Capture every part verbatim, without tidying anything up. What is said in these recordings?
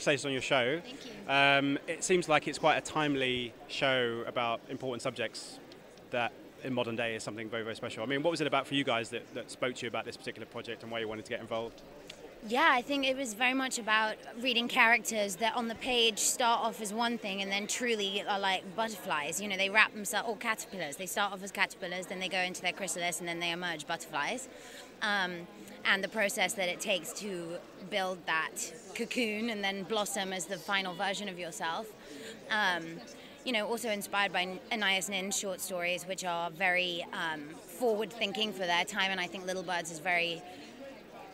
Congratulations on your show. Thank you. Um, it seems like it's quite a timely show about important subjects that in modern day is something very, very special. I mean, what was it about for you guys that, that spoke to you about this particular project and why you wanted to get involved? Yeah, I think it was very much about reading characters that on the page start off as one thing and then truly are like butterflies. You know, they wrap themselves, or caterpillars. They start off as caterpillars, then they go into their chrysalis, and then they emerge butterflies. Um, and the process that it takes to build that cocoon and then blossom as the final version of yourself. Um, you know, also inspired by Anais Nin short stories, which are very um, forward-thinking for their time. And I think Little Birds is very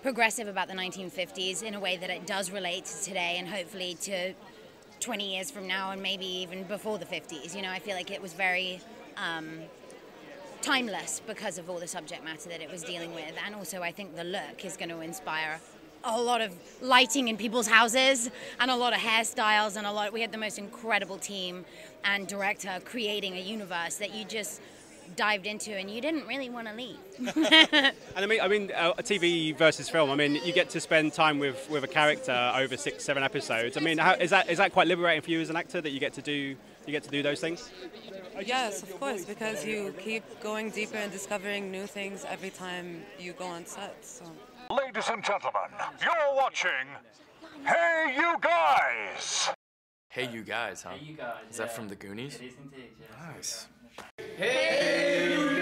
progressive about the nineteen fifties in a way that it does relate to today and hopefully to twenty years from now and maybe even before the fifties. You know, I feel like it was very um, timeless because of all the subject matter that it was dealing with. And also I think the look is going to inspire a lot of lighting in people's houses and a lot of hairstyles and a lot. We had the most incredible team and director creating a universe that you just dived into and you didn't really want to leave. And I mean, I mean, uh, T V versus film. I mean, you get to spend time with with a character over six, seven episodes. I mean, how, is that is that quite liberating for you as an actor that you get to do you get to do those things? Yes, of course, because you keep going deeper and discovering new things every time you go on set. So. Ladies and gentlemen, you're watching Hey You Guys. Hey You Guys, huh? Hey you guys, is that yeah. from The Goonies? It is indeed, yeah. Nice. Hey!